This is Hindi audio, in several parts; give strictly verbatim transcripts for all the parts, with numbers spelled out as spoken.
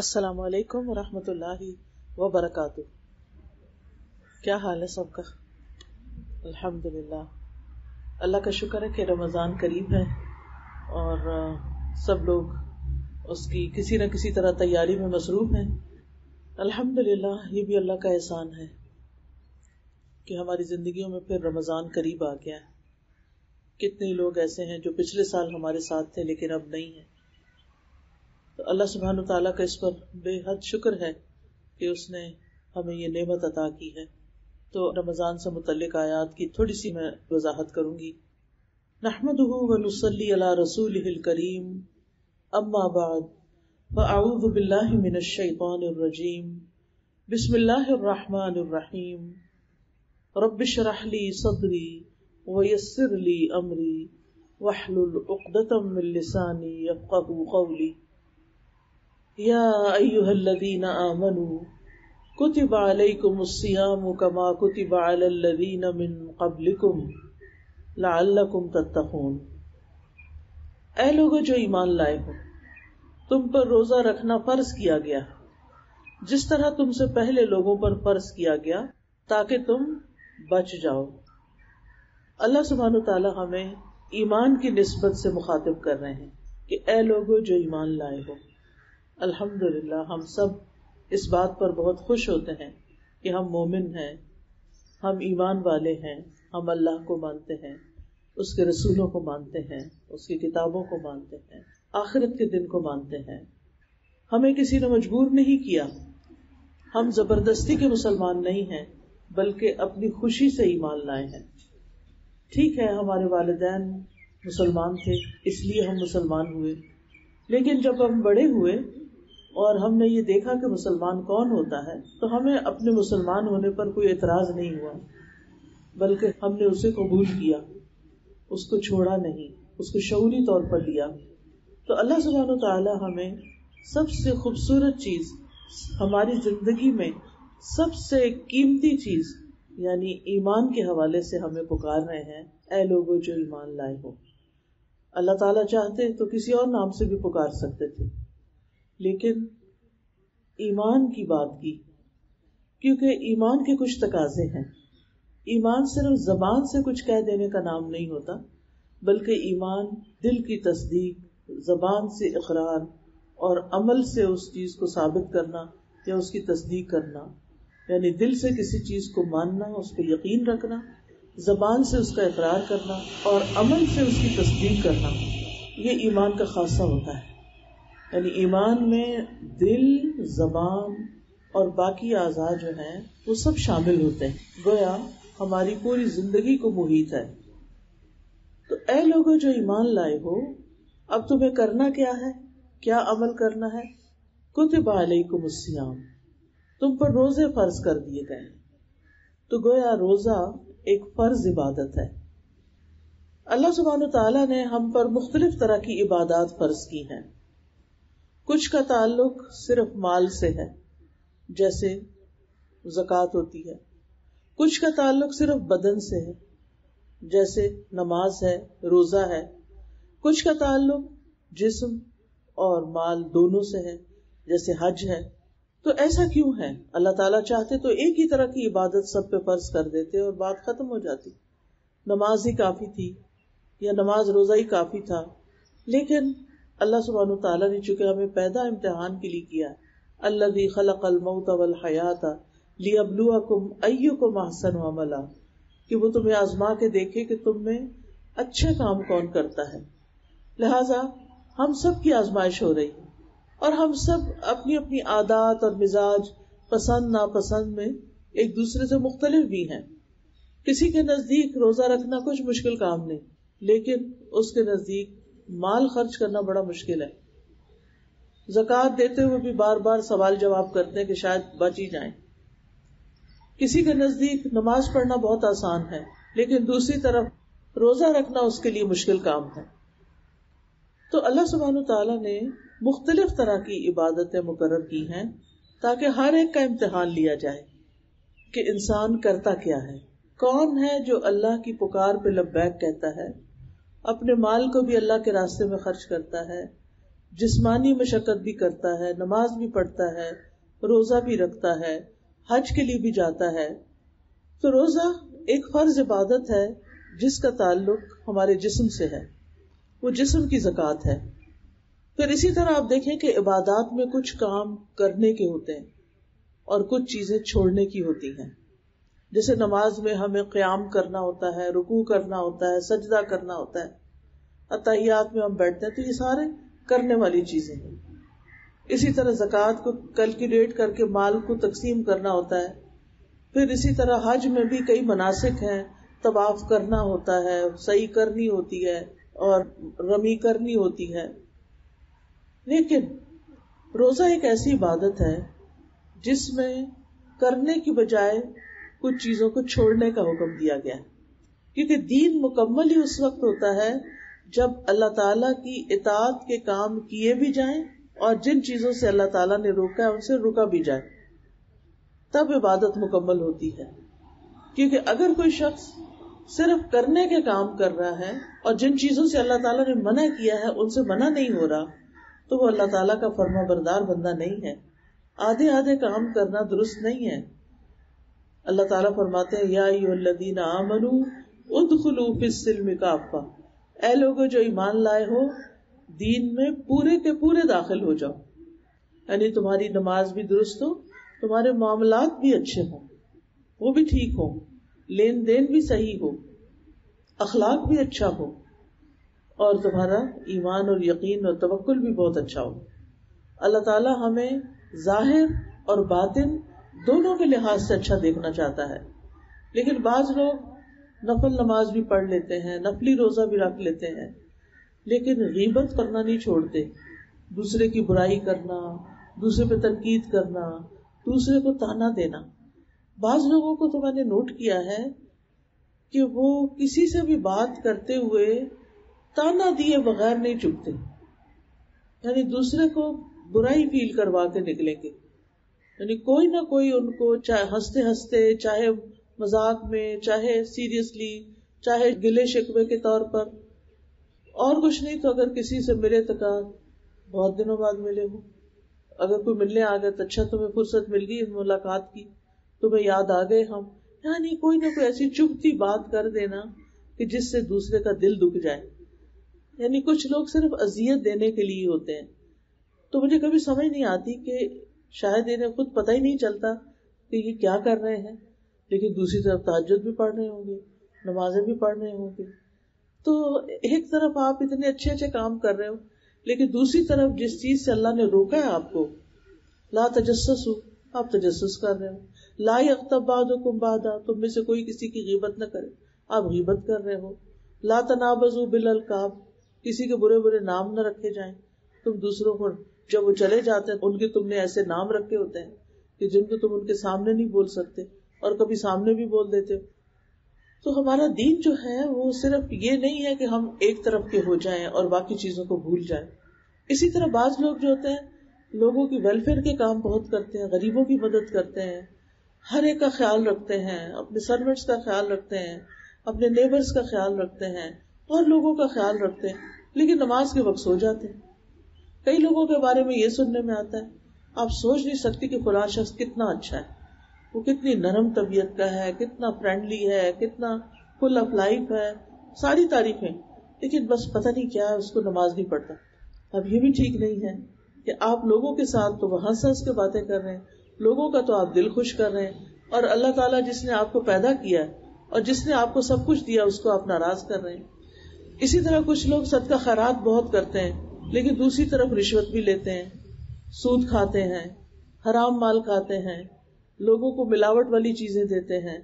अस्सलामु अलैकुम वरहमतुल्लाहि वबरकातुहू। क्या हाल है सबका? अल्हम्दुलिल्लाह, अल्लाह का शुक्र है कि रमज़ान करीब है और सब लोग उसकी किसी न किसी तरह तैयारी में मसरूफ़ हैं। अल्हम्दुलिल्लाह, ये भी अल्लाह का एहसान है कि हमारी ज़िंदगियों में फिर रमज़ान करीब आ गया है। कितने लोग ऐसे हैं जो पिछले साल हमारे साथ थे लेकिन अब नहीं हैं, तो अल्लाह सुब्हान व तआला का इस पर बेहद शुक्र है कि उसने हमें ये नेमत अता की है। तो रमज़ान से मुतल्लिक़ आयात की थोड़ी सी मैं वजाहत करूँगी। नहमदुहु व नुसल्ली अला रसूलिहिल करीम, अम्मा बाद फअऊज़ु बिल्लाहि मिनश्शैतानिर्रजीम, बिस्मिल्लाहिर्रहमानिर्रहीम, रब्बिश्रह ली सदरी व यस्सिर ली अमरी वहलुल उक़्दतम मिन लिसानी यफ़क़हू क़ौली। या अय्युहल्लज़ीना आमनू कुतिब अलैकुमुस्सियामु कमा कुतिब अलल्लज़ीना मिन क़ब्लिकुम लअल्लकुम तत्तक़ून। ऐ लोगों जो ईमान लाए हो, तुम पर रोज़ा रखना फ़र्ज़ किया गया जिस तरह तुमसे पहले लोगों पर फ़र्ज़ किया गया, ताकि तुम बच जाओ। अल्लाह सुब्हानहु तआला हमें ईमान की निस्बत से मुखातिब कर रहे हैं कि ऐ लोगों जो ईमान लाए हो। अल्हम्दुलिल्लाह, हम सब इस बात पर बहुत खुश होते हैं कि हम मोमिन हैं, हम ईमान वाले हैं, हम अल्लाह को मानते हैं, उसके रसूलों को मानते हैं, उसकी किताबों को मानते हैं, आखिरत के दिन को मानते हैं। हमें किसी ने मजबूर नहीं किया, हम ज़बरदस्ती के मुसलमान नहीं हैं, बल्कि अपनी खुशी से ईमान लाए हैं। ठीक है, हमारे वालिदैन मुसलमान थे इसलिए हम मुसलमान हुए, लेकिन जब हम बड़े हुए और हमने ये देखा कि मुसलमान कौन होता है, तो हमें अपने मुसलमान होने पर कोई एतराज़ नहीं हुआ, बल्कि हमने उसे कबूल किया, उसको छोड़ा नहीं, उसको शऊरी तौर पर लिया। तो अल्लाह सुब्हानहु तआला हमें सबसे खूबसूरत चीज़, हमारी ज़िंदगी में सबसे कीमती चीज़ यानी ईमान के हवाले से हमें पुकार रहे हैं, ऐ लोगों जो ईमान लाए हो। अल्लाह ताला चाहते तो किसी और नाम से भी पुकार सकते थे, लेकिन ईमान की बात की, क्योंकि ईमान के कुछ तकाजे हैं। ईमान सिर्फ ज़बान से कुछ कह देने का नाम नहीं होता, बल्कि ईमान दिल की तस्दीक, ज़बान से इकरार और अमल से उस चीज़ को साबित करना या उसकी तस्दीक करना, यानी दिल से किसी चीज़ को मानना, उस पर यकीन रखना, ज़बान से उसका इकरार करना और अमल से उसकी तस्दीक करना, ये ईमान का खासा होता है। यानी ईमान में दिल, ज़बान और बाकी आज़ा जो हैं वो सब शामिल होते हैं, गोया हमारी पूरी ज़िंदगी को मुहीत है। तो ऐ लोगों जो ईमान लाए हो, अब तुम्हें करना क्या है, क्या अमल करना है। कुतिब अलैकुमुस्सियाम, तुम पर रोज़े फ़र्ज़ कर दिए गए। तो गोया रोज़ा एक फ़र्ज इबादत है। अल्लाह सुब्हानहु तआला ने हम पर मुख्तलिफ तरह की इबादत फ़र्ज की हैं। कुछ का ताल्लुक सिर्फ माल से है, जैसे ज़कात होती है। कुछ का ताल्लुक सिर्फ बदन से है, जैसे नमाज है, रोज़ा है। कुछ का ताल्लुक जिस्म और माल दोनों से है, जैसे हज है। तो ऐसा क्यों है? अल्लाह ताला चाहते तो एक ही तरह की इबादत सब पे फर्ज कर देते और बात खत्म हो जाती, नमाज ही काफ़ी थी या नमाज रोज़ा ही काफ़ी था। लेकिन अल्लाह सुब्हानहु तआला ने चूँकि हमें पैदा इम्तिहान के लिए किया है, अल्लज़ी खलक़ल मौत वल हयाता लियब्लुवकुम अय्युकुम अहसनु अमला, कि वो तुम्हें आजमा के देखे कि तुम में अच्छे काम कौन करता है। लिहाजा हम सब की आजमाइश हो रही है और हम सब अपनी अपनी आदत और मिजाज, पसंद नापसंद में एक दूसरे से मुख्तलिफ भी हैं। किसी के नज़दीक रोज़ा रखना कुछ मुश्किल काम नहीं, लेकिन उसके नज़दीक माल खर्च करना बड़ा मुश्किल है। ज़कात देते हुए भी बार बार सवाल जवाब करते हैं कि शायद बच ही जाए। किसी के नज़दीक नमाज पढ़ना बहुत आसान है, लेकिन दूसरी तरफ रोज़ा रखना उसके लिए मुश्किल काम है। तो अल्लाह सुब्हानहु तआला ने मुख्तलिफ तरह की इबादतें मुकर्रर की हैं, ताकि हर एक का इम्तिहान लिया जाए कि इंसान करता क्या है, कौन है जो अल्लाह की पुकार पे लब्बैक कहता है, अपने माल को भी अल्लाह के रास्ते में खर्च करता है, जिस्मानी मशक्कत भी करता है, नमाज भी पढ़ता है, रोज़ा भी रखता है, हज के लिए भी जाता है। तो रोज़ा एक फर्ज इबादत है जिसका ताल्लुक हमारे जिस्म से है, वो जिस्म की ज़कात है। फिर इसी तरह आप देखें कि इबादत में कुछ काम करने के होते हैं और कुछ चीज़ें छोड़ने की होती हैं। जैसे नमाज में हमें क़याम करना होता है, रुकू करना होता है, सजदा करना होता है, अतहियात में हम बैठते हैं, तो ये सारे करने वाली चीज़ें हैं। इसी तरह ज़कात को कैलकुलेट करके माल को तकसीम करना होता है। फिर इसी तरह हज में भी कई मनासिक हैं, तवाफ करना होता है, सई करनी होती है और रमी करनी होती है। लेकिन रोज़ा एक ऐसी इबादत है जिसमें करने की बजाय कुछ चीज़ों को छोड़ने का हुक्म दिया गया है, क्योंकि दीन मुकम्मल ही उस वक्त होता है जब अल्लाह ताला की इताअत के काम किए भी जाएं और जिन चीज़ों से अल्लाह ताला ने रोका है उनसे रुका भी जाए, तब इबादत मुकम्मल होती है। क्योंकि अगर कोई शख्स सिर्फ करने के काम कर रहा है और जिन चीज़ों से अल्लाह ताला ने मना किया है उनसे मना नहीं हो रहा, तो वो अल्लाह ताला का फरमाबरदार बंदा नहीं है। आधे आधे काम करना दुरुस्त नहीं है। अल्लाह ताला फरमाते हैं, या अय्युहल्लज़ीना आमनू उद्खुलू फिस्सिल्मि काफ़ा, ऐ लोगों जो ईमान लाए हो दीन में पूरे के पूरे दाखिल हो जाओ। यानी तुम्हारी नमाज भी दुरुस्त हो, तुम्हारे मामलात भी अच्छे हों, वो भी ठीक हो, लेन देन भी सही हो, अखलाक भी अच्छा हो, और तुम्हारा ईमान और यकीन और तवक्कुल भी बहुत अच्छा हो। अल्लाह ताला हमें जाहिर और बातिन दोनों के लिहाज से अच्छा देखना चाहता है। लेकिन बाज लोग नफल नमाज भी पढ़ लेते हैं, नफली रोज़ा भी रख लेते हैं, लेकिन गीबत करना नहीं छोड़ते। दूसरे की बुराई करना, दूसरे पे तनकीद करना, दूसरे को ताना देना। बाज लोगों को तो मैंने नोट किया है कि वो किसी से भी बात करते हुए ताना दिए बगैर नहीं चुपते, यानी दूसरे को बुराई फील करवा के निकलेंगे। यानी कोई ना कोई उनको, चाहे हंसते हंसते, चाहे मजाक में, चाहे सीरियसली, चाहे गिले शिकवे के तौर पर, और कुछ नहीं तो अगर किसी से मिले तो कहा बहुत दिनों बाद मिले हो, अगर कोई मिलने आ गया तो अच्छा तुम्हें फुर्सत मिल गई मुलाकात की, तुम्हें याद आ गए हम। यानी कोई ना कोई ऐसी चुभती बात कर देना कि जिससे दूसरे का दिल दुख जाए। यानी कुछ लोग सिर्फ अजियत देने के लिए होते हैं। तो मुझे कभी समझ नहीं आती कि शायद इन्हें खुद पता ही नहीं चलता कि ये क्या कर रहे हैं, लेकिन दूसरी तरफ तहज्जुद भी पढ़ रहे होंगे, नमाजें भी पढ़ रहे होंगे। तो एक तरफ आप इतने अच्छे अच्छे काम कर रहे हो, लेकिन दूसरी तरफ जिस चीज़ से अल्लाह ने रोका है आपको, ला तजस्ससू, आप तजस्सुस कर रहे हो, ला यग़्तब बाअदुकुम बाअदा, तुम में से कोई किसी की गीबत न करे, आप गीबत कर रहे हो, ला तनाबज़ू बिल अलक़ाब, किसी के बुरे बुरे नाम न रखे जाएं, तुम दूसरों को जब वो चले जाते हैं उनके तुमने ऐसे नाम रखे होते हैं कि जिनको तुम उनके सामने नहीं बोल सकते और कभी सामने भी बोल देते हो। तो हमारा दीन जो है वो सिर्फ ये नहीं है कि हम एक तरफ के हो जाएं और बाकी चीज़ों को भूल जाएं। इसी तरह बाज लोग जो होते हैं लोगों की वेलफेयर के काम बहुत करते हैं, गरीबों की मदद करते हैं, हर एक का ख्याल रखते हैं, अपने सर्वेंट्स का ख्याल रखते हैं, अपने नेबर्स का ख्याल रखते हैं और लोगों का ख्याल रखते हैं, लेकिन नमाज के वक्त सो जाते हैं। कई लोगों के बारे में ये सुनने में आता है, आप सोच नहीं सकती कि फलां शख्स कितना अच्छा है, वो कितनी नरम तबीयत का है, कितना फ्रेंडली है, कितना फुल ऑफ लाइफ है, सारी तारीफें, लेकिन बस पता नहीं क्या है उसको नमाज नहीं पढ़ता। अब ये भी ठीक नहीं है कि आप लोगों के साथ तो वहाँ से हंस के बातें कर रहे हैं, लोगों का तो आप दिल खुश कर रहे हैं, और अल्लाह ताला जिसने आपको पैदा किया और जिसने आपको सब कुछ दिया उसको आप नाराज़ कर रहे हैं। इसी तरह कुछ लोग सदका खैरात बहुत करते हैं, लेकिन दूसरी तरफ रिश्वत भी लेते हैं, सूद खाते हैं, हराम माल खाते हैं, लोगों को मिलावट वाली चीज़ें देते हैं,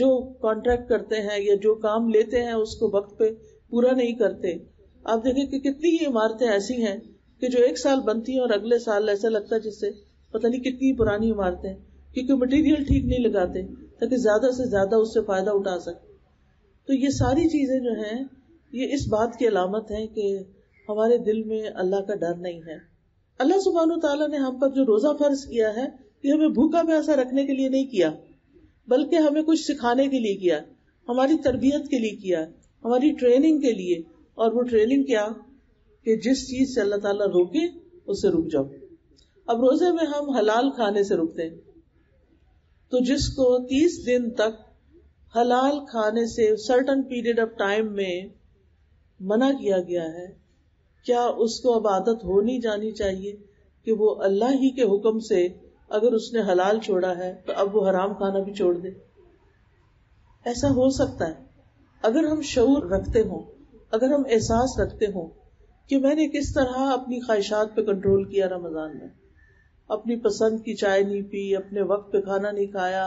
जो कॉन्ट्रैक्ट करते हैं या जो काम लेते हैं उसको वक्त पे पूरा नहीं करते। आप देखें कि कितनी ही इमारतें ऐसी हैं कि जो एक साल बनती हैं और अगले साल ऐसा लगता है जिससे पता नहीं कितनी पुरानी इमारतें, क्योंकि मटीरियल ठीक नहीं लगाते ताकि ज़्यादा से ज़्यादा उससे फ़ायदा उठा सकें। तो ये सारी चीज़ें जो हैं ये इस बात की अलामत हैं कि हमारे दिल में अल्लाह का डर नहीं है। अल्लाह सुब्हानो तआला ने हम पर जो रोज़ा फर्ज किया है ये हमें भूखा प्यासा रखने के लिए नहीं किया, बल्कि हमें कुछ सिखाने के लिए किया, हमारी तरबियत के लिए किया, हमारी ट्रेनिंग के लिए। और वो ट्रेनिंग क्या, कि जिस चीज से अल्लाह ताला रोके उससे रुक जाओ। अब रोजे में हम हलाल खाने से रुकते हैं, तो जिसको तीस दिन तक हलाल खाने से सर्टन पीरियड ऑफ टाइम में मना किया गया है, क्या उसको अब आदत होनी जानी चाहिए कि वो अल्लाह ही के हुक्म से अगर उसने हलाल छोड़ा है तो अब वो हराम खाना भी छोड़ दे? ऐसा हो सकता है अगर हम शऊर रखते हों, अगर हम एहसास रखते हों कि मैंने किस तरह अपनी ख्वाहिशात पे कंट्रोल किया रमजान में, अपनी पसंद की चाय नहीं पी, अपने वक्त पे खाना नहीं खाया,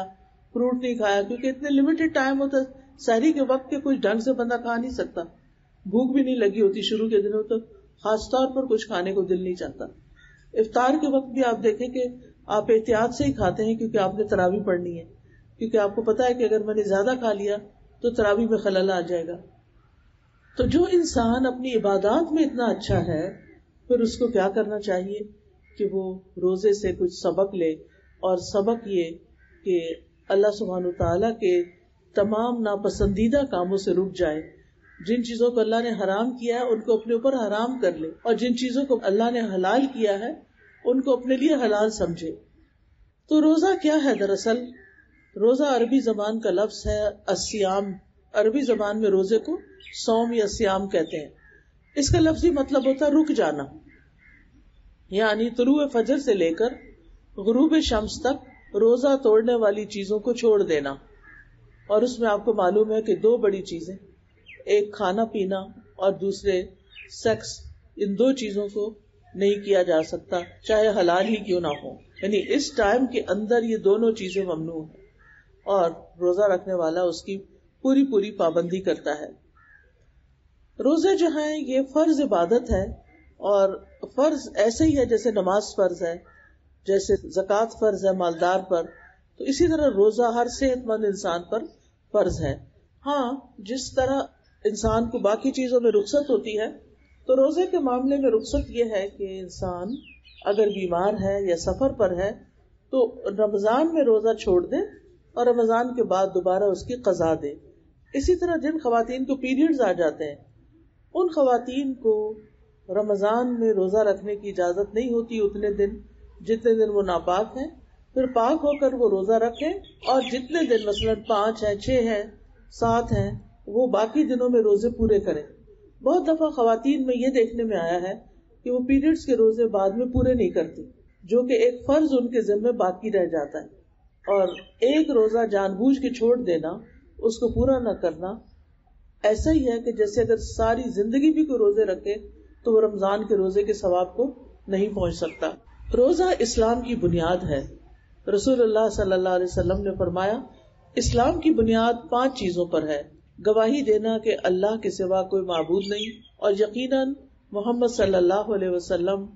फ्रूट नहीं खाया, क्योंकि इतने लिमिटेड टाइम होता है, सहरी के वक्त के कुछ ढंग से बंदा खा नहीं सकता, भूख भी नहीं लगी होती शुरू के दिनों तक, खासतौर पर कुछ खाने को दिल नहीं चाहता। इफ्तार के वक्त भी आप देखें कि आप एहतियात से ही खाते हैं क्योंकि आपने तरावी पढ़नी है, क्योंकि आपको पता है कि अगर मैंने ज्यादा खा लिया तो तरावी में खलल आ जाएगा। तो जो इंसान अपनी इबादत में इतना अच्छा है, फिर उसको क्या करना चाहिए कि वो रोजे से कुछ सबक ले, और सबक ये कि अल्लाह सुब्हानहू तआला के तमाम नापसंदीदा कामों से रुक जाए। जिन चीजों को अल्लाह ने हराम किया है उनको अपने ऊपर हराम कर ले, और जिन चीजों को अल्लाह ने हलाल किया है उनको अपने लिए हलाल समझे। तो रोजा क्या है? दरअसल रोजा अरबी जबान का लफ्ज है अस्याम। अरबी जबान में रोजे को सौम या सियाम कहते हैं। इसका लफ्जी मतलब होता है रुक जाना, यानी तुलूए फजर से लेकर गुरूब शम्स तक रोजा तोड़ने वाली चीजों को छोड़ देना। और उसमें आपको मालूम है कि दो बड़ी चीजें, एक खाना पीना और दूसरे सेक्स, इन दो चीजों को नहीं किया जा सकता चाहे हलाल ही क्यों ना हो। यानी इस टाइम के अंदर ये दोनों चीजें ममनू है, और रोजा रखने वाला उसकी पूरी पूरी पाबंदी करता है। रोजे जो है ये फर्ज इबादत है, और फर्ज ऐसे ही है जैसे नमाज फर्ज है, जैसे ज़कात फर्ज है मालदार पर, तो इसी तरह रोजा हर सेहतमंद इंसान पर फर्ज है। हाँ, जिस तरह इंसान को बाकी चीजों में रुख्सत होती है, तो रोजे के मामले में रुख्सत यह है कि इंसान अगर बीमार है या सफर पर है तो रमजान में रोजा छोड़ दे और रमजान के बाद दोबारा उसकी कजा दे। इसी तरह जिन खवातीन को पीरियड्स आ जाते हैं, उन खवातीन को रमजान में रोजा रखने की इजाजत नहीं होती उतने दिन जितने दिन वो नापाक हैं, फिर पाक होकर वो रोजा रखें, और जितने दिन मसलन पांच है, छह है, सात है, वो बाकी दिनों में रोजे पूरे करें। बहुत दफा खवातीन में ये देखने में आया है कि वो पीरियड्स के रोजे बाद में पूरे नहीं करती, जो कि एक फर्ज उनके जिम्मे बाकी रह जाता है। और एक रोजा जानबूझ के छोड़ देना, उसको पूरा न करना, ऐसा ही है कि जैसे अगर सारी जिंदगी भी कोई रोजे रखे तो वो रमजान के रोजे के सवाब को नहीं पहुंच सकता। रोजा इस्लाम की बुनियाद है। रसूलुल्लाह सल्लल्लाहु अलैहि वसल्लम ने फरमाया, इस्लाम की बुनियाद पांच चीजों पर है: गवाही देना कि अल्लाह के सिवा कोई माबूद नहीं, और यकीनन मोहम्मद सल्लल्लाहु अलैहि वसल्लम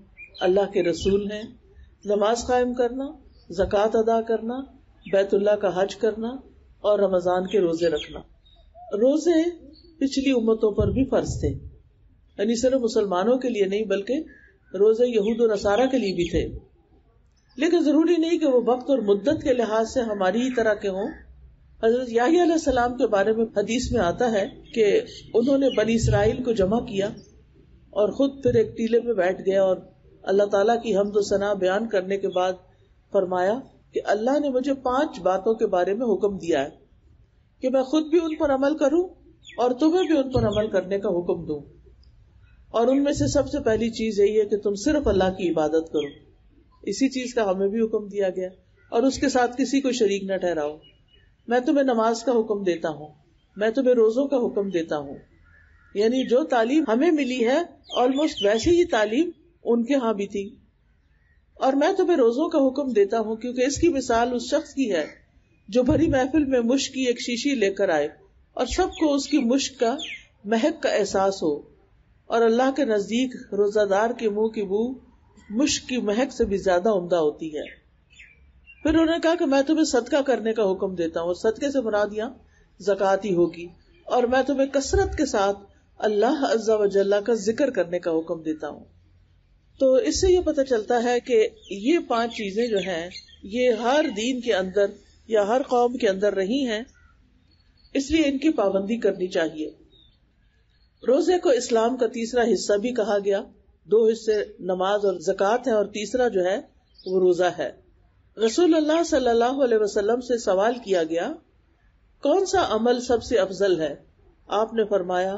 अल्लाह के रसूल हैं, नमाज कायम करना, ज़कात अदा करना, बैतुल्लाह का हज करना, और रमजान के रोजे रखना। रोजे पिछली उम्मतों पर भी फर्ज थे, यानी सिर्फ मुसलमानों के लिए नहीं बल्कि रोजे यहूद और नसारा के लिए भी थे। लेकिन जरूरी नहीं कि वो वक्त और मुद्दत के लिहाज से हमारी ही तरह के हों। हजरत याहिया अलैहिस्सलाम के बारे में हदीस में आता है कि उन्होंने बनी इसराइल को जमा किया और खुद फिर एक टीले पे बैठ गया, और अल्लाह ताला की हम्द व सना बयान करने के बाद फरमाया कि अल्लाह ने मुझे पांच बातों के बारे में हुक्म दिया है कि मैं खुद भी उन पर अमल करूं और तुम्हें भी उन पर अमल करने का हुक्म दूं। और उनमें से सबसे पहली चीज यही है कि तुम सिर्फ अल्लाह की इबादत करो। इसी चीज का हमें भी हुक्म दिया गया, और उसके साथ किसी को शरीक न ठहराओ। मैं तुम्हें नमाज का हुक्म देता हूँ, मैं तुम्हें रोजों का हुक्म देता हूँ। यानी जो तालीम हमें मिली है ऑलमोस्ट वैसी ही तालीम उनके यहाँ भी थी। और मैं तुम्हें रोजों का हुक्म देता हूँ, क्योंकि इसकी मिसाल उस शख्स की है जो भरी महफिल में मुश्क की एक शीशी लेकर आए और सबको उसकी मुश्क का महक का एहसास हो। और अल्लाह के नजदीक रोजादार के मुंह की बू मुश्क की महक से भी ज्यादा उम्दा होती है। फिर उन्होंने कहा कि मैं तुम्हें सदका करने का हुक्म देता हूँ, और सदके से मुराद यहाँ ज़कात ही होगी। और मैं तुम्हें कसरत के साथ अल्लाह अज़्ज़ा व जल्ला का जिक्र करने का हुक्म देता हूँ। तो इससे ये पता चलता है कि ये पांच चीजें जो हैं, ये हर दीन के अंदर या हर कौम के अंदर रही हैं, इसलिए इनकी पाबंदी करनी चाहिए। रोजे को इस्लाम का तीसरा हिस्सा भी कहा गया। दो हिस्से नमाज और ज़कात है और तीसरा जो है वो रोजा है। रसूलुल्लाह सल्लल्लाहु अलैहि वसल्लम से सवाल किया गया, कौन सा अमल सबसे अफजल है? आपने फरमाया,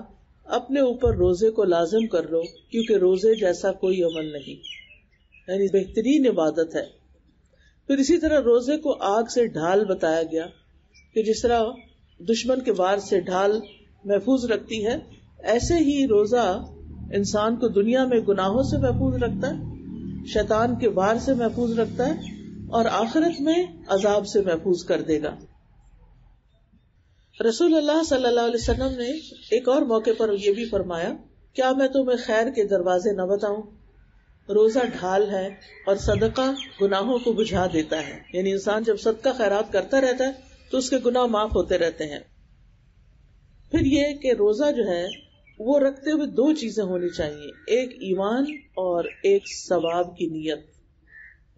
अपने ऊपर रोजे को लाजिम कर लो, क्योंकि रोजे जैसा कोई अमल नहीं, यानी बेहतरीन इबादत है। फिर इसी तरह रोजे को आग से ढाल बताया गया कि जिस तरह दुश्मन के वार से ढाल महफूज रखती है, ऐसे ही रोजा इंसान को दुनिया में गुनाहों से महफूज रखता है, शैतान के वार से महफूज रखता है और आखिरत में अजाब से महफूज कर देगा। रसूलुल्लाह सल्लल्लाहु अलैहि वसल्लम ने एक और मौके पर यह भी फरमाया, क्या मैं तुम्हें खैर के दरवाजे न बताऊं? रोजा ढाल है और सदका गुनाहों को बुझा देता है, यानी इंसान जब सदका खैरात करता रहता है तो उसके गुनाह माफ होते रहते हैं। फिर ये कि रोजा जो है वो रखते हुए दो चीजें होनी चाहिए, एक ईमान और एक सवाब की नीयत,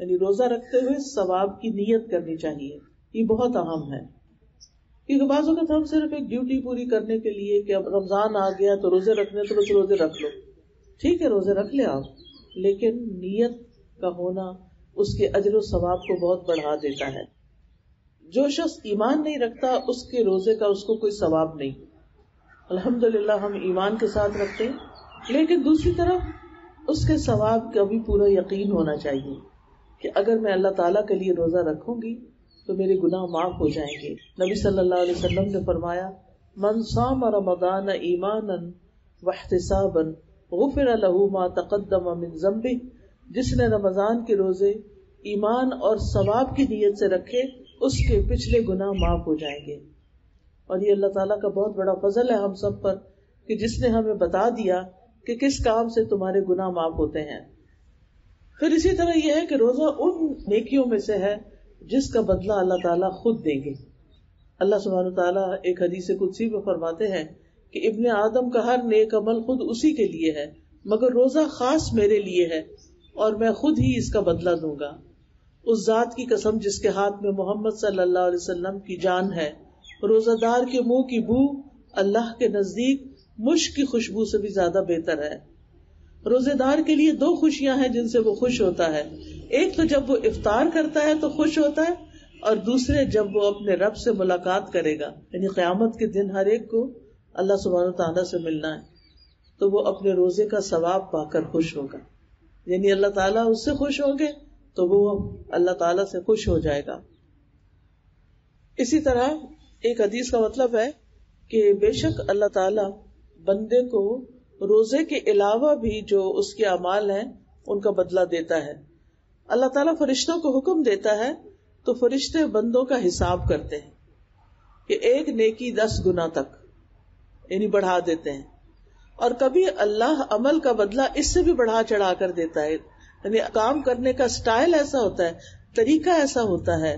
यानी रोजा रखते हुए सवाब की नीयत करनी चाहिए। ये बहुत अहम है, क्योंकि बाज़ों का हम सिर्फ एक ड्यूटी पूरी करने के लिए कि अब रमजान आ गया तो रोजे रखने, तो बस रोजे रख लो, ठीक है रोजे रख ले आप, लेकिन नीयत का होना उसके अजर व सवाब को बहुत बढ़ा देता है। जो शख्स ईमान नहीं रखता उसके रोजे का उसको कोई सवाब नहीं। अल्हम्दुलिल्लाह हम ईमान के साथ रखते हैं, लेकिन दूसरी तरफ उसके सवाब का भी पूरा यकीन होना चाहिए कि अगर मैं अल्लाह ताला के लिए रोजा रखूंगी तो मेरे गुनाह माफ हो जाएंगे। नबी सल्लल्लाहु अलैहि वसल्लम ने फरमाया, मन साम रमदान ईमानन वहतिसाबन गुफिर लहू मा तक़द्दम मिन ज़म्बि, जिसने रमजान के रोजे ईमान और सवाब की नीयत से रखे उसके पिछले गुनाह माफ हो जाएंगे। और ये अल्लाह ताला का बहुत बड़ा फजल है हम सब पर कि जिसने हमें बता दिया कि किस काम से तुम्हारे गुनाह माफ होते हैं। फिर इसी तरह यह है कि रोजा उन नेकियों में से है जिसका बदला अल्लाह ताला खुद देंगे। अल्लाह सुब्हानहू ताला एक हदीस कुदसी में फरमाते हैं कि इब्ने आदम का हर नेक अमल खुद उसी के लिए है, मगर रोजा खास मेरे लिए है और मैं खुद ही इसका बदला दूंगा, उस जात की कसम जिसके हाथ में मोहम्मद सल्लल्लाहु अलैहि वसल्लम की जान है। रोजादार के मुंह की बू अल्लाह के नजदीक मुश्क की खुशबू से भी ज्यादा बेहतर है। रोजेदार के लिए दो खुशियां हैं जिनसे वो खुश होता है, एक तो जब वो इफ्तार करता है तो खुश होता है, और दूसरे जब वो अपने रब से मुलाकात करेगा, यानी क़यामत के दिन हर एक को अल्लाह सुब्हानहू तआला से मिलना है, तो वो अपने रोजे का सवाब पाकर खुश होगा, यानी अल्लाह ताला उससे खुश होंगे तो वो अल्लाह ताला से खुश हो जाएगा। इसी तरह एक हदीस का मतलब है कि बेशक अल्लाह ताला बंदे को रोजे के अलावा भी जो उसके अमाल हैं उनका बदला देता है। अल्लाह ताला फरिश्तों को हुक्म देता है तो फरिश्ते बंदों का हिसाब करते हैं कि एक नेकी दस गुना तक, यानी बढ़ा देते हैं, और कभी अल्लाह अमल का बदला इससे भी बढ़ा चढ़ा कर देता है, यानी काम करने का स्टाइल ऐसा होता है, तरीका ऐसा होता है,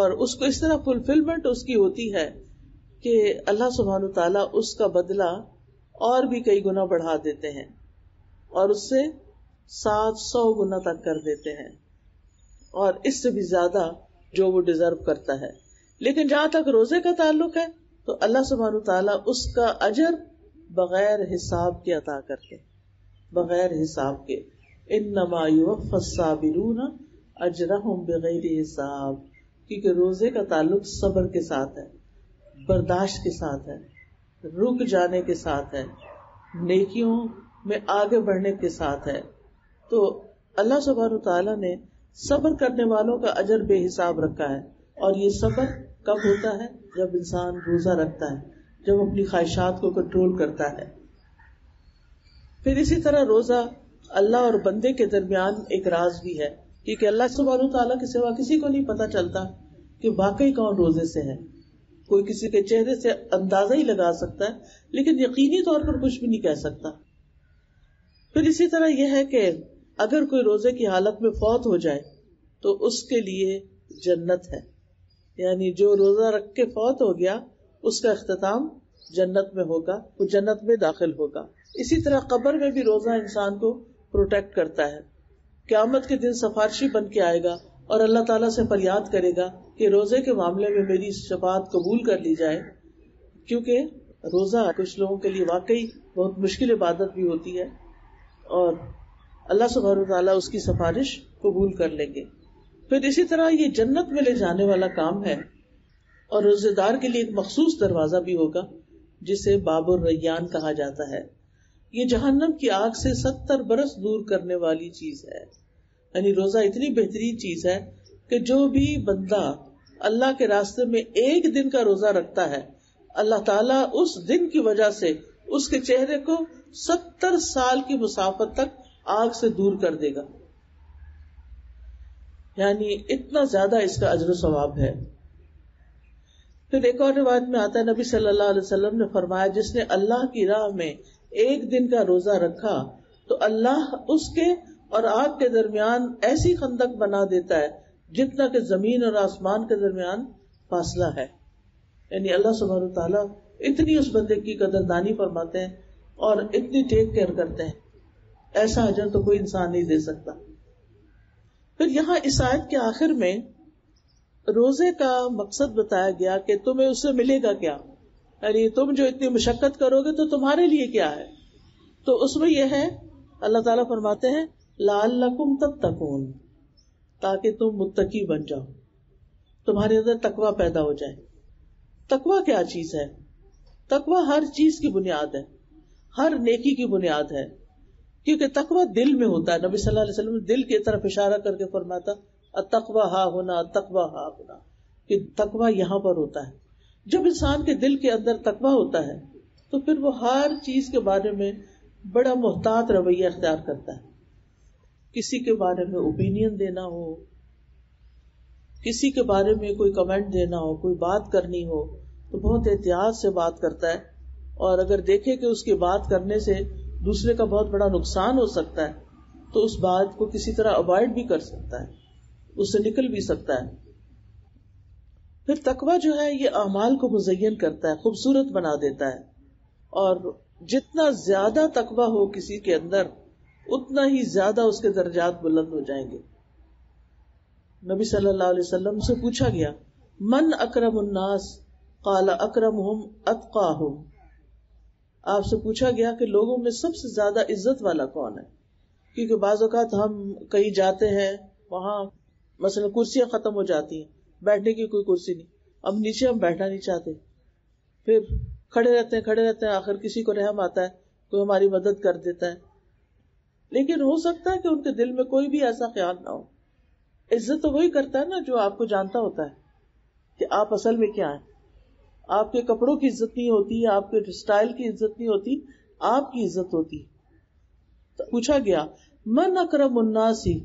और उसको इस तरह फुलफिलमेंट उसकी होती है कि अल्लाह सुब्हानहू ताला उसका बदला और भी कई गुना बढ़ा देते हैं और उससे सात सौ गुना तक कर देते हैं, और इससे भी ज्यादा जो वो डिजर्व करता है। लेकिन जहां तक रोजे का ताल्लुक है तो अल्लाह सुब्हानहू तआला उसका अजर बगैर हिसाब के अता करते, बगैर हिसाब के, इन्नमा युवफ़्फ़स साबिरून अजरहुम बगैर हिसाब, क्योंकि रोजे का ताल्लुक सब्र के साथ है, बर्दाश्त के साथ है, रुक जाने के साथ है, नेकियों में आगे बढ़ने के साथ है। तो अल्लाह सुब्हानहू तआला ने सब्र करने वालों का अजर बेहिसाब रखा है। और ये सब्र कब होता है? जब इंसान रोजा रखता है, जब अपनी ख्वाहिशात को कंट्रोल करता है। फिर इसी तरह रोजा अल्लाह और बंदे के दरमियान एक राज भी है, क्योंकि अल्लाह सुब्हानहू तआला के सिवा किसी को नहीं पता चलता कि वाकई कौन रोजे से है। कोई किसी के चेहरे से अंदाजा ही लगा सकता है, लेकिन यकीनी तौर पर कुछ भी नहीं कह सकता। फिर इसी तरह यह है कि अगर कोई रोजे की हालत में फौत हो जाए तो उसके लिए जन्नत है, यानी जो रोजा रख के फौत हो गया उसका इख्तिताम जन्नत में होगा, वो जन्नत में दाखिल होगा। इसी तरह कब्र में भी रोजा इंसान को प्रोटेक्ट करता है। क़यामत के दिन सफारशी बन के आएगा और अल्लाह ताला से फरियाद करेगा कि रोजे के मामले में मेरी शफाअत कबूल कर ली जाए, क्योंकि रोज़ा कुछ लोगों के लिए वाकई बहुत मुश्किल इबादत भी होती है, और अल्लाह सुब्हानहू तआला उसकी सिफारिश कबूल कर लेंगे। फिर इसी तरह ये जन्नत में ले जाने वाला काम है, और रोजेदार के लिए एक मखसूस दरवाजा भी होगा जिसे बाबुर रैयान कहा जाता है। ये जहन्नम की आग से सत्तर बरस दूर करने वाली चीज है। यानी रोजा इतनी बेहतरीन चीज है कि जो भी बंदा अल्लाह के रास्ते में एक दिन का रोजा रखता है, अल्लाह ताला उस दिन की वजह से उसके चेहरे को सत्तर साल की मुसाफत तक आग से दूर कर देगा। यानी इतना ज्यादा इसका अजर सवाब है। फिर एक और रिवायत में आता है, नबी सल्लल्लाहु अलैहि वसल्लम ने फरमाया, जिसने अल्लाह की राह में एक दिन का रोजा रखा तो अल्लाह उसके और आग के दरमियान ऐसी खंदक बना देता है जितना कि जमीन और आसमान के दरमियान फासला है। यानी अल्लाह सुब्हानहू तआला इतनी उस बंदे की कदरदानी फरमाते हैं और इतनी टेक केयर करते हैं, ऐसा अजर तो कोई इंसान नहीं दे सकता। फिर यहाँ इस आयत के आखिर में रोजे का मकसद बताया गया कि तुम्हें उससे मिलेगा क्या, यानी तुम जो इतनी मशक्कत करोगे तो तुम्हारे लिए क्या है। तो उसमें यह है, अल्लाह ताला फरमाते हैं, लअल्लकुम तत्तकून, ताकि तुम मुत्तकी बन जाओ, तुम्हारे अंदर तकवा पैदा हो जाए। तकवा क्या चीज है? तकवा हर चीज की बुनियाद है, हर नेकी की बुनियाद है, क्योंकि तकवा दिल में होता है। नबी सल्लल्लाहु अलैहि वसल्लम ने दिल की तरफ इशारा करके फरमाता, अतकवा हा होना, तकवा हा होना, कि तकवा यहाँ पर होता है। जब इंसान के दिल के अंदर तकवा होता है तो फिर वो हर चीज के बारे में बड़ा मोहतात रवैया अख्तियार करता है। किसी के बारे में ओपिनियन देना हो, किसी के बारे में कोई कमेंट देना हो, कोई बात करनी हो, तो बहुत एहतियात से बात करता है, और अगर देखे कि उसकी बात करने से दूसरे का बहुत बड़ा नुकसान हो सकता है तो उस बात को किसी तरह अवॉइड भी कर सकता है, उससे निकल भी सकता है। फिर तकवा जो है ये अमाल को मुजय्यन करता है, खूबसूरत बना देता है, और जितना ज्यादा तकवा हो किसी के अंदर उतना ही ज्यादा उसके दर्जात बुलंद हो जाएंगे। नबी सल्लल्लाहु अलैहि वसल्लम से पूछा गया, मन अक्रमुन्नास, काला अक्रमुहुम अतकाहुम, आपसे पूछा गया कि लोगों में सबसे ज्यादा इज्जत वाला कौन है। क्योंकि बाज़ औक़ात हम कहीं जाते हैं, वहां मसलन कुर्सियां खत्म हो जाती हैं, बैठने की कोई कुर्सी नहीं, अब नीचे हम बैठना नहीं चाहते, फिर खड़े रहते हैं खड़े रहते हैं आखिर किसी को रहम आता है, कोई हमारी मदद कर देता है। लेकिन हो सकता है कि उनके दिल में कोई भी ऐसा ख्याल ना हो। इज्जत तो वही करता है ना जो आपको जानता होता है कि आप असल में क्या है। आपके कपड़ों की इज्जत नहीं होती, आपके स्टाइल की इज्जत नहीं होती, आपकी इज्जत होती। तो पूछा गया, मन अक्रमुन्नासी,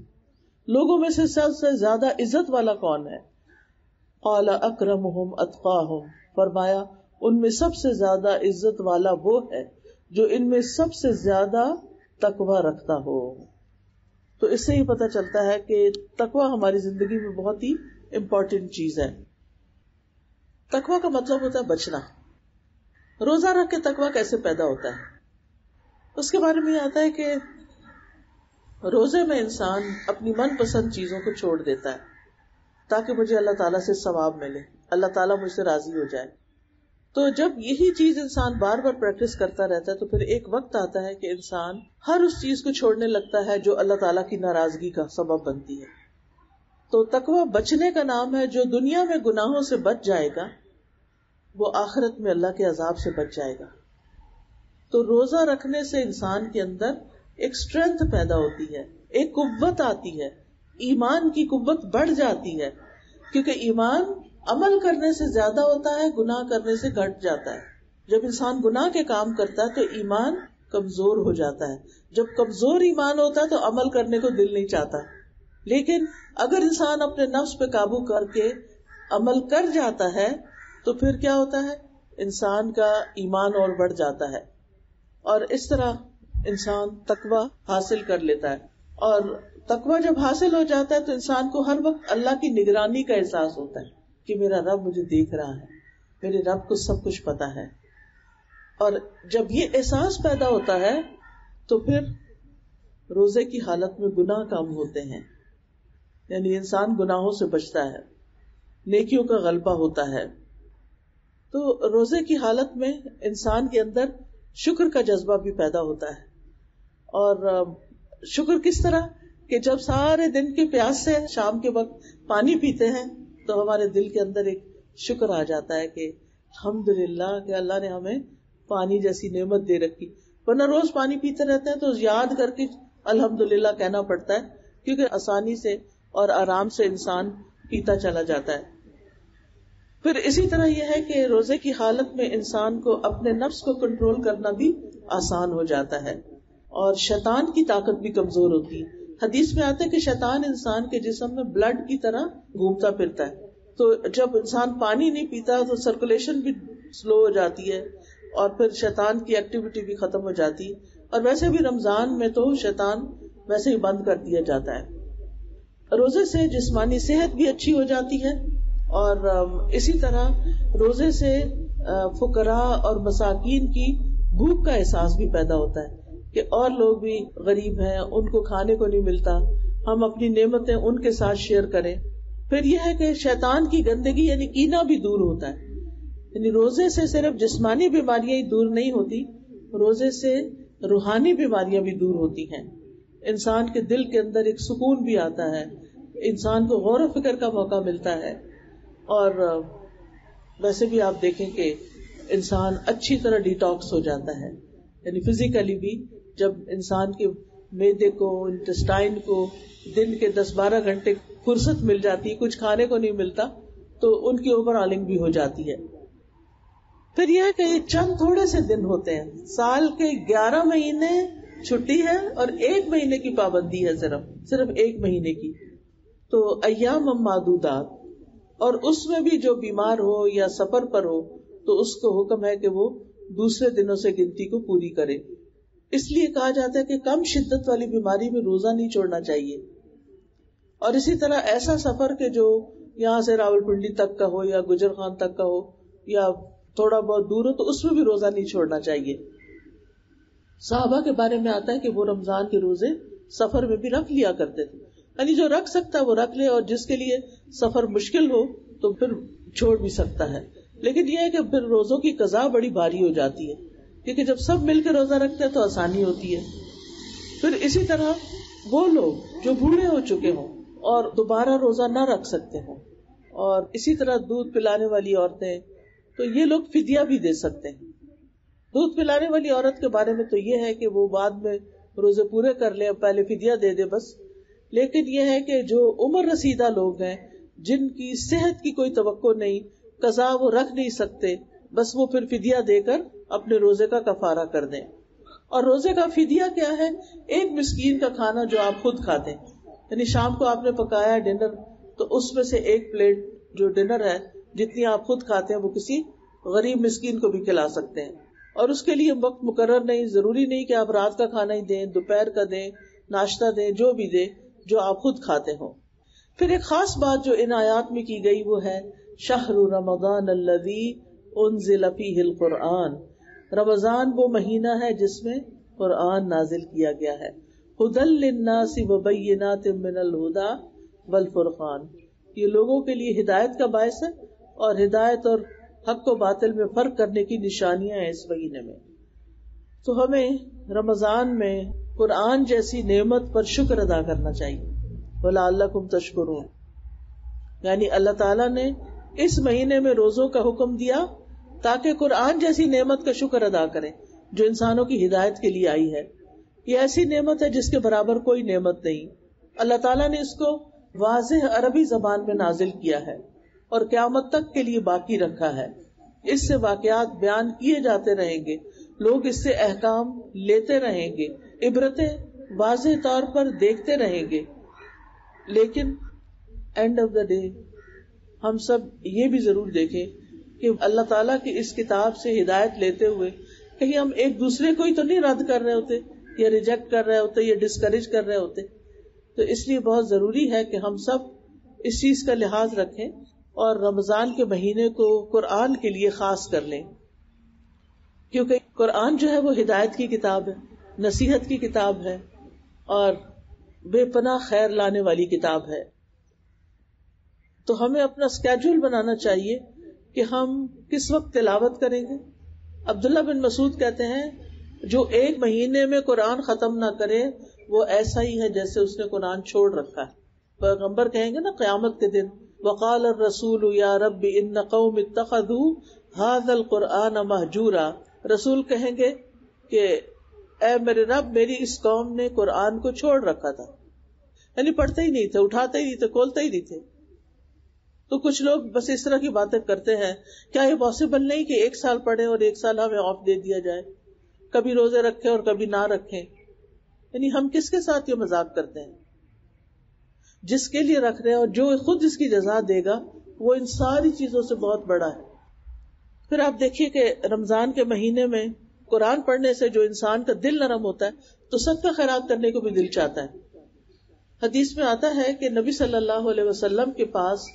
लोगों में से सबसे ज्यादा इज्जत वाला कौन है। क़ाला अक्रमुहुम अत्क़ाहुम, फरमाया उनमें सबसे ज्यादा इज्जत वाला वो है जो इनमें सबसे ज्यादा तकवा रखता हो। तो इससे ही पता चलता है कि तकवा हमारी जिंदगी में बहुत ही इम्पोर्टेंट चीज है। तकवा का मतलब होता है बचना। रोजा रख के तकवा कैसे पैदा होता है, उसके बारे में आता है कि रोजे में इंसान अपनी मनपसंद चीजों को छोड़ देता है ताकि मुझे अल्लाह ताला से सवाब मिले, अल्लाह ताला मुझसे राजी हो जाए। तो जब यही चीज इंसान बार बार प्रैक्टिस करता रहता है तो फिर एक वक्त आता है कि इंसान हर उस चीज को छोड़ने लगता है जो अल्लाह ताला की नाराजगी का सबब बनती है। तो तकवा बचने का नाम है। जो दुनिया में गुनाहों से बच जाएगा वो आखिरत में अल्लाह के अजाब से बच जाएगा। तो रोजा रखने से इंसान के अंदर एक स्ट्रेंथ पैदा होती है, एक कुव्वत आती है, ईमान की कुव्वत बढ़ जाती है, क्योंकि ईमान अमल करने से ज्यादा होता है, गुनाह करने से घट जाता है। जब इंसान गुनाह के काम करता है तो ईमान कमजोर हो जाता है। जब कमजोर ईमान होता है तो अमल करने को दिल नहीं चाहता। लेकिन अगर इंसान अपने नफ्स पे काबू करके अमल कर जाता है तो फिर क्या होता है, इंसान का ईमान और बढ़ जाता है, और इस तरह इंसान तकवा हासिल कर लेता है। और तकवा जब हासिल हो जाता है तो इंसान को हर वक्त अल्लाह की निगरानी का एहसास होता है कि मेरा रब मुझे देख रहा है, मेरे रब को सब कुछ पता है। और जब ये एहसास पैदा होता है तो फिर रोजे की हालत में गुनाह कम होते हैं, यानी इंसान गुनाहों से बचता है, नेकियों का गलबा होता है। तो रोजे की हालत में इंसान के अंदर शुक्र का जज्बा भी पैदा होता है। और शुक्र किस तरह कि जब सारे दिन की प्यास से शाम के वक्त पानी पीते हैं तो हमारे दिल के अंदर एक शुक्र आ जाता है कि अल्हम्दुलिल्लाह कि अल्लाह ने हमें पानी जैसी नेमत दे रखी। वरना रोज पानी पीते रहते हैं तो याद करके अल्हम्दुलिल्लाह कहना पड़ता है, क्योंकि आसानी से और आराम से इंसान पीता चला जाता है। फिर इसी तरह यह है कि रोजे की हालत में इंसान को अपने नफ्स को कंट्रोल करना भी आसान हो जाता है और शैतान की ताकत भी कमजोर होती है। हदीस में आता है कि शैतान इंसान के जिस्म में ब्लड की तरह घूमता फिरता है, तो जब इंसान पानी नहीं पीता तो सर्कुलेशन भी स्लो हो जाती है और फिर शैतान की एक्टिविटी भी खत्म हो जाती है। और वैसे भी रमजान में तो शैतान वैसे ही बंद कर दिया जाता है। रोजे से जिस्मानी सेहत भी अच्छी हो जाती है और इसी तरह रोजे से फुकरा और मसाकीन की भूख का एहसास भी पैदा होता है कि और लोग भी गरीब हैं, उनको खाने को नहीं मिलता, हम अपनी नेमतें उनके साथ शेयर करें। फिर यह है कि शैतान की गंदगी यानी कीना भी दूर होता है। यानी रोजे से सिर्फ जिस्मानी बीमारियां ही दूर नहीं होती, रोजे से रूहानी बीमारियां भी दूर होती हैं। इंसान के दिल के अंदर एक सुकून भी आता है, इंसान को गौर फिक्र का मौका मिलता है। और वैसे भी आप देखें कि इंसान अच्छी तरह डिटॉक्स हो जाता है, यानी फिजिकली भी। जब इंसान के मेदे को, इंटेस्टाइन को दिन के दस बारह घंटे फुर्सत मिल जाती है, कुछ खाने को नहीं मिलता, तो उनकी ओवरऑलिंग भी हो जाती है। फिर यह है कि चंद थोड़े से दिन होते हैं, साल के ग्यारह महीने छुट्टी है और एक महीने की पाबंदी है, सिर्फ सिर्फ एक महीने की। तो अय्याम मादूदात, और उसमें भी जो बीमार हो या सफर पर हो तो उसको हुक्म है कि वो दूसरे दिनों से गिनती को पूरी करे। इसलिए कहा जाता है कि कम शिद्दत वाली बीमारी में रोजा नहीं छोड़ना चाहिए। और इसी तरह ऐसा सफर के जो यहाँ से रावलपिंडी तक का हो या गुजर खान तक का हो या थोड़ा बहुत दूर हो, तो उसमें भी रोजा नहीं छोड़ना चाहिए। साहबा के बारे में आता है कि वो रमजान के रोजे सफर में भी रख लिया करते थे, यानी जो रख सकता है वो रख ले, और जिसके लिए सफर मुश्किल हो तो फिर छोड़ भी सकता है। लेकिन यह है कि फिर रोजों की कज़ा बड़ी भारी हो जाती है, क्योंकि जब सब मिलकर रोजा रखते हैं तो आसानी होती है। फिर इसी तरह वो लोग जो बूढ़े हो चुके हों और दोबारा रोजा ना रख सकते हों, और इसी तरह दूध पिलाने वाली औरतें, तो ये लोग फिदिया भी दे सकते हैं। दूध पिलाने वाली औरत के बारे में तो ये है कि वो बाद में रोजे पूरे कर ले, पहले फिदिया दे दे बस। लेकिन यह है कि जो उम्र रसीदा लोग हैं, जिनकी सेहत की कोई तवक्को नहीं, कज़ा वो रख नहीं सकते, बस वो फिर फिदिया देकर अपने रोजे का कफारा कर दें। और रोजे का फिदिया क्या है? एक मिस्कीन का खाना जो आप खुद खाते हैं, यानी शाम को आपने पकाया डिनर, तो उसमें से एक प्लेट जो डिनर है जितनी आप खुद खाते हैं वो किसी गरीब मिस्कीन को भी खिला सकते हैं। और उसके लिए वक्त मुकर्रर नहीं, जरूरी नहीं कि आप रात का खाना ही दें, दोपहर का दें, नाश्ता दें, जो भी दें जो आप खुद खाते हो। फिर एक खास बात जो इन आयात में की गई वो है शहरु रमजान अल्लज़ी उन्ज़िल फ़ीहिल कुरान। रमजान वो महीना है जिसमें कुरान नाजिल किया गया है। हुदल लिन्नासि व बय्यिनातिम मिनल हुदा वल फुरकान, ये लोगों के लिए हिदायत का बायस है, और हिदायत और हक को बातिल में फर्क करने की निशानियां हैं इस महीने में। तो हमें रमजान में कुरान जैसी नेमत पर शुक्र अदा करना चाहिए। वलअल्लकुम तशकुरून, यानी अल्लाह ताला ने इस महीने में रोजों का हुक्म दिया ताकि कुरान जैसी नेमत का शुक्र अदा करें जो इंसानों की हिदायत के लिए आई है। ये ऐसी नेमत है जिसके बराबर कोई नेमत नहीं। अल्लाह ताला ने इसको वाज़ेह अरबी जबान में नाजिल किया है और क्यामत तक के लिए बाकी रखा है। इससे वाकयात बयान किए जाते रहेंगे, लोग इससे अहकाम लेते रहेंगे, इबरतें वाज़ेह तौर पर देखते रहेंगे। लेकिन एंड ऑफ द डे हम सब ये भी जरूर देखें कि अल्लाह ताला की इस किताब से हिदायत लेते हुए कहीं हम एक दूसरे को ही तो नहीं रद्द कर रहे होते या रिजेक्ट कर रहे होते या डिस्करेज कर रहे होते। तो इसलिए बहुत जरूरी है कि हम सब इस चीज का लिहाज रखें और रमजान के महीने को कुरान के लिए खास कर लें, क्योंकि कुरान जो है वो हिदायत की किताब है, नसीहत की किताब है और बेपनाह खैर लाने वाली किताब है। तो हमें अपना स्केड्यूल बनाना चाहिए कि हम किस वक्त तिलावत करेंगे। अब्दुल्ला बिन मसूद कहते हैं जो एक महीने में कुरान खत्म ना करे वो ऐसा ही है जैसे उसने कुरान छोड़ रखा है। पैगम्बर कहेंगे ना क़यामत के दिन, वक़ाल रसूल या रब्बी इन्न क़ौम इत्तख़ज़ू हाज़ल कुरान महजूरा। रसूल कहेंगे कि ए मेरे रब, मेरी इस कौम ने कुरान को छोड़ रखा था, यानी पढ़ते ही नहीं थे, उठाते ही नहीं थे, खोलते ही नहीं थे। तो कुछ लोग बस इस तरह की बातें करते हैं। क्या ये पॉसिबल नहीं कि एक साल पढ़े और एक साल हमें ऑफ दे दिया जाए, कभी रोजे रखें और कभी ना रखें? यानी हम किसके साथ ये मजाक करते हैं? जिसके लिए रख रहे हैं और जो खुद इसकी जजा देगा वो इन सारी चीजों से बहुत बड़ा है। फिर आप देखिए कि रमजान के महीने में कुरान पढ़ने से जो इंसान का दिल नरम होता है तो सदका खैरात करने को भी दिल चाहता है। हदीस में आता है कि नबी सल्लल्लाहु अलैहि वसल्लम के पास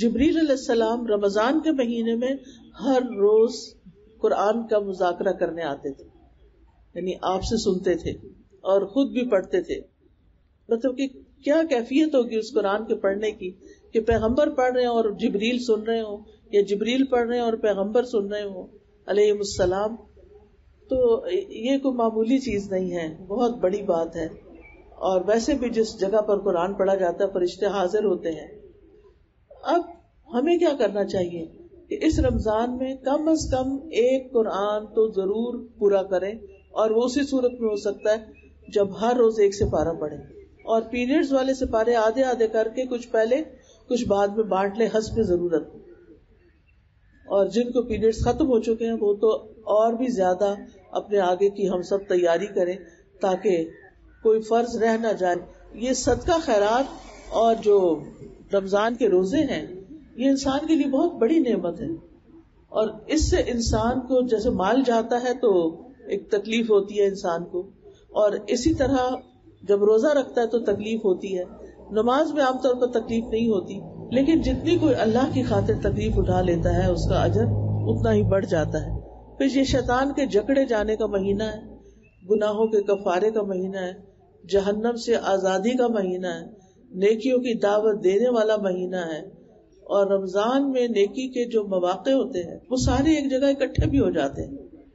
जिब्रील अलैहिस्सलाम रमजान के महीने में हर रोज कुरान का मुज़ाकरा करने आते थे, यानी आपसे सुनते थे और खुद भी पढ़ते थे। मतलब कि क्या कैफियत होगी उस कुरान के पढ़ने की कि पैगंबर पढ़ रहे हो और जिब्रील सुन रहे हो, या जिब्रील पढ़ रहे हो और पैगंबर सुन रहे हो अलैहिमुस्सलाम। तो ये कोई मामूली चीज नहीं है, बहुत बड़ी बात है। और वैसे भी जिस जगह पर कुरान पढ़ा जाता है फरिश्ते हाजिर होते हैं। अब हमें क्या करना चाहिए कि इस रमजान में कम से कम एक कुरान तो जरूर पूरा करें, और वो उसी सूरत में हो सकता है जब हर रोज एक सिपारा पढ़े, और पीरियड्स वाले सिपारे आधे आधे करके कुछ पहले कुछ बाद में बांट ले हस्ब जरूरत। और जिनको पीरियड्स खत्म हो चुके हैं वो तो और भी ज्यादा अपने आगे की हम सब तैयारी करें ताकि कोई फर्ज रह ना जाए। ये सदका खैरात और जो रमजान के रोजे हैं ये इंसान के लिए बहुत बड़ी नेमत है, और इससे इंसान को जैसे माल जाता है तो एक तकलीफ होती है इंसान को, और इसी तरह जब रोजा रखता है तो तकलीफ होती है। नमाज में आमतौर पर तकलीफ नहीं होती, लेकिन जितनी कोई अल्लाह की खातिर तकलीफ उठा लेता है उसका अजर उतना ही बढ़ जाता है। फिर ये शैतान के जकड़े जाने का महीना है, गुनाहों के कफारे का महीना है, जहन्नम से आजादी का महीना है, नेकियों की दावत देने वाला महीना है। और रमजान में नेकी के जो मौके होते हैं वो सारे एक जगह इकट्ठे भी हो जाते हैं।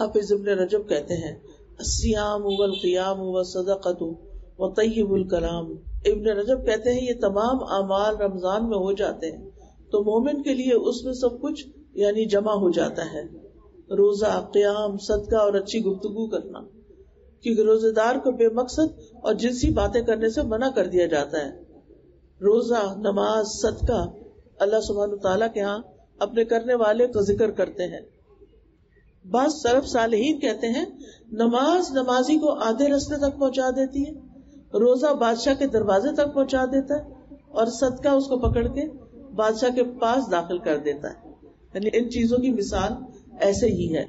हाफिज इब्न रजब कहते हैं अस्सियाम वल क़ियाम व सदक़तु व तय्यिबुल कलाम। इब्न रजब कहते हैं ये तमाम अमाल रमजान में हो जाते हैं तो मोमिन के लिए उसमें सब कुछ यानी जमा हो जाता है, रोजा, क़ियाम, सदका और अच्छी गुफ्तगू करना, क्योंकि रोजेदार को बेमकसद और जिनसी बातें करने से मना कर दिया जाता है। रोजा, नमाज, सदका अल्लाह सुब्हानहू तआला के यहाँ अपने करने वाले का जिक्र करते हैं। बाद सरफ सालहीन कहते हैं नमाज नमाजी को आधे रास्ते तक पहुंचा देती है, रोजा बादशाह के दरवाजे तक पहुंचा देता है, और सदका उसको पकड़ के बादशाह के पास दाखिल कर देता है। यानी इन चीजों की मिसाल ऐसे ही है।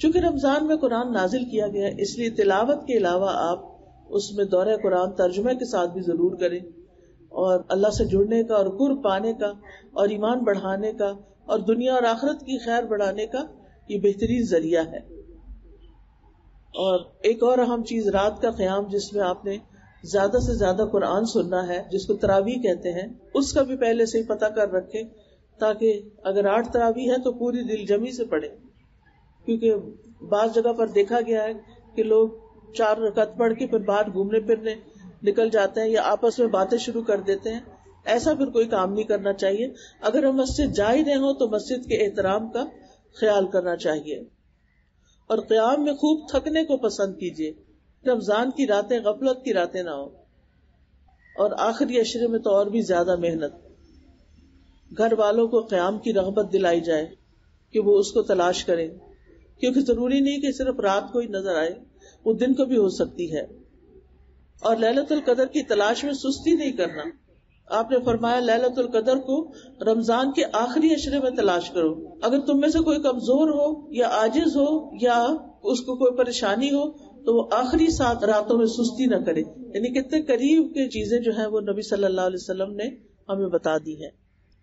चूंकि रमजान में कुरान नाजिल किया गया इसलिए तिलावत के अलावा आप उसमें दौरे कुरान तर्जुमे के साथ भी जरूर करें, और अल्लाह से जुड़ने का और कुर्ब पाने का और ईमान बढ़ाने का और दुनिया और आखिरत की खैर बढ़ाने का ये बेहतरीन जरिया है। और एक और अहम चीज रात का क़याम, जिसमें आपने ज्यादा से ज्यादा कुरान सुनना है, जिसको तरावी कहते हैं, उसका भी पहले से ही पता कर रखें ताकि अगर आठ तरावी है तो पूरी दिलजमी से पढ़े। क्योंकि बाज़ जगह पर देखा गया है कि लोग चार रकात पढ़ के फिर बाहर घूमने फिरने निकल जाते हैं या आपस में बातें शुरू कर देते हैं। ऐसा फिर कोई काम नहीं करना चाहिए। अगर हम मस्जिद जा ही रहे हो तो मस्जिद के एहतराम का ख्याल करना चाहिए। और क़याम में खूब थकने को पसंद कीजिए। रमजान की रातें गफलत की रातें ना हो, और आखिरी अशरे में तो और भी ज्यादा मेहनत। घर वालों को क़याम की रगबत दिलाई जाए कि वो उसको तलाश करें, क्योंकि जरूरी नहीं कि सिर्फ रात को ही नजर आए, वो दिन को भी हो सकती है। और लैलतुल कदर की तलाश में सुस्ती नहीं करना। आपने फरमाया लैलतुल कदर को रमजान के आखिरी अशरे में तलाश करो। अगर तुम में से कोई कमजोर हो या आजिज हो या उसको कोई परेशानी हो तो वो आखिरी सात रातों में सुस्ती न करे। यानी कितने करीब की चीजें जो है वो नबी सल्लल्लाहु अलैहि वसल्लम ने हमें बता दी है।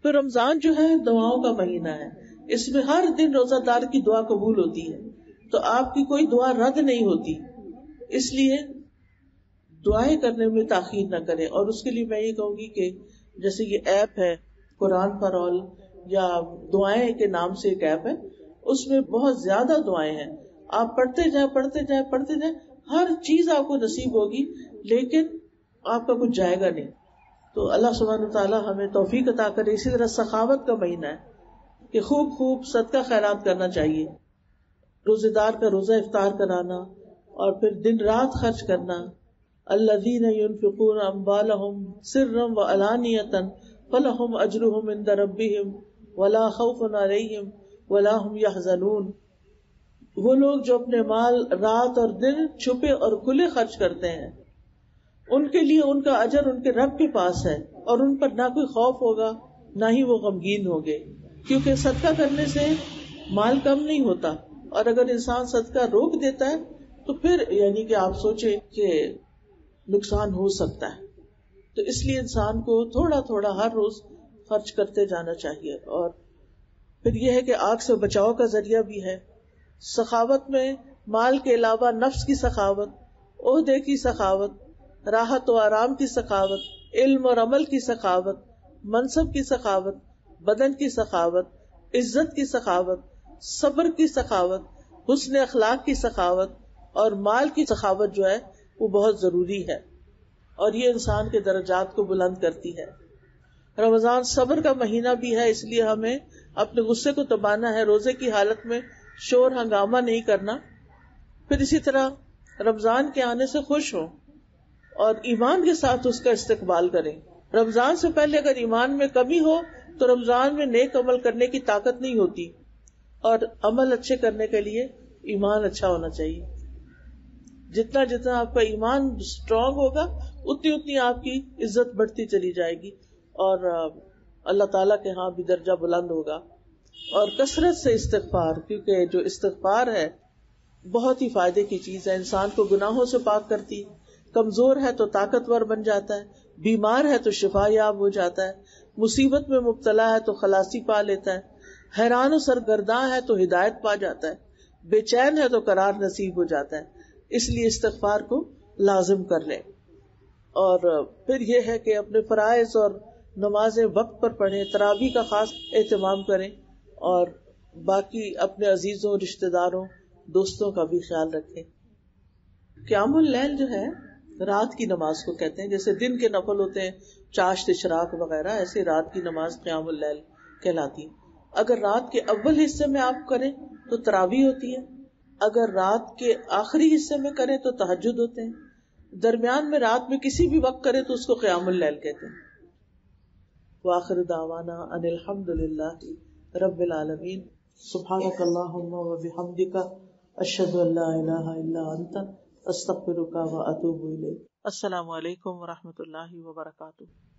फिर रमजान जो है दुआओं का महीना है, इसमें हर दिन रोजादार की दुआ कबूल होती है, तो आपकी कोई दुआ रद्द नहीं होती। इसलिए दुआएं करने में ताखीर ना करें। और उसके लिए मैं ये कहूंगी कि जैसे ये ऐप है कुरान पर ऑल या दुआएं के नाम से एक ऐप है, उसमें बहुत ज्यादा दुआएं हैं। आप पढ़ते जाए पढ़ते जाए पढ़ते जाए हर चीज आपको नसीब होगी, लेकिन आपका कुछ जाएगा नहीं। तो अल्लाह सुब्हानहू तआला हमें तौफीक अता करे। इसी तरह सखावत का महीना है कि खूब खूब सदका खैरात करना चाहिए, रोजेदार का रोजा इफ्तार कराना और फिर दिन रात खर्च करना। अल्लज़ीना युनफ़िक़ूना अम्वालहुम सिर्रन व अलानियतन फ़लहुम अजरुहुम इंद रब्बिहिम वला खौफ़ुन अलैहिम वला हुम यहज़नून। वो लोग जो अपने माल रात और दिन छुपे और खुले खर्च करते हैं, उनके लिए उनका अजर उनके रब के पास है और उन पर ना कोई खौफ होगा ना ही वो गमगीन होंगे, क्योंकि सदका करने से माल कम नहीं होता। और अगर इंसान सदका रोक देता है तो फिर यानी कि आप सोचे कि नुकसान हो सकता है। तो इसलिए इंसान को थोड़ा थोड़ा हर रोज खर्च करते जाना चाहिए। और फिर यह है कि आग से बचाव का जरिया भी है। सखावत में माल के अलावा नफ्स की सखावत, ओहदे की सखावत, राहत और आराम की सखावत, इल्म और अमल की सखावत, मनसब की सखावत, बदन की सखावत, इज्जत की सखावत, सब्र की सखावत, हुस्न अखलाक की सखावत और माल की सखावत जो है वो बहुत जरूरी है, और ये इंसान के दर्जात को बुलंद करती है। रमजान सब्र का महीना भी है, इसलिए हमें अपने गुस्से को दबाना है, रोजे की हालत में शोर हंगामा नहीं करना। फिर इसी तरह रमजान के आने से खुश हो और ईमान के साथ उसका इस्तकबाल करें। रमजान से पहले अगर ईमान में कमी हो तो रमजान में नेक अमल करने की ताकत नहीं होती, और अमल अच्छे करने के लिए ईमान अच्छा होना चाहिए। जितना जितना आपका ईमान स्ट्रांग होगा उतनी उतनी आपकी इज्जत बढ़ती चली जाएगी और अल्लाह ताला के यहाँ भी दर्जा बुलंद होगा। और कसरत से इस्तगफार, क्योंकि जो इस्तगफार है बहुत ही फायदे की चीज है, इंसान को गुनाहों से पाक करती है। कमजोर है तो ताकतवर बन जाता है, बीमार है तो शिफायाब हो जाता है, मुसीबत में मुब्तला है तो खलासी पा लेता है, हैरान और सरगर्दा है तो हिदायत पा जाता है, बेचैन है तो करार नसीब हो जाता है। इसलिए इस्तगफार को लाजिम कर लें। और फिर यह है कि अपने फराइज और नमाजें वक्त पर पढ़ें, तरावी का खास एहतमाम करें और बाकी अपने अजीजों, रिश्तेदारों, दोस्तों का भी ख्याल रखें। क़ियामुल लैल जो है रात की नमाज को कहते हैं। जैसे दिन के नफल होते हैं चाश्त, इशराक वगैरह, ऐसे रात की नमाज क़ियामुल लैल कहलाती है। अगर रात के अव्वल हिस्से में आप करें तो तरावी होती है, अगर रात के आखिरी हिस्से में करें तो तहज्जुद होते हैं, दरमियान में रात में किसी भी वक्त करें तो उसको क़ियामुल लैल कहते हैं। वाखिर दावाना अनिल हम्दुलिल्लाहि रब्बिल आलमीन। सुब्हानकल्लाहुम्मा व बिहम्दिका अशहदु अल्ला इलाहा इल्ला अंता अस्तगफिरुका व अतूबु इलैक। अस्सलामु अलैकुम व रहमतुल्लाहि व बरकातुहू।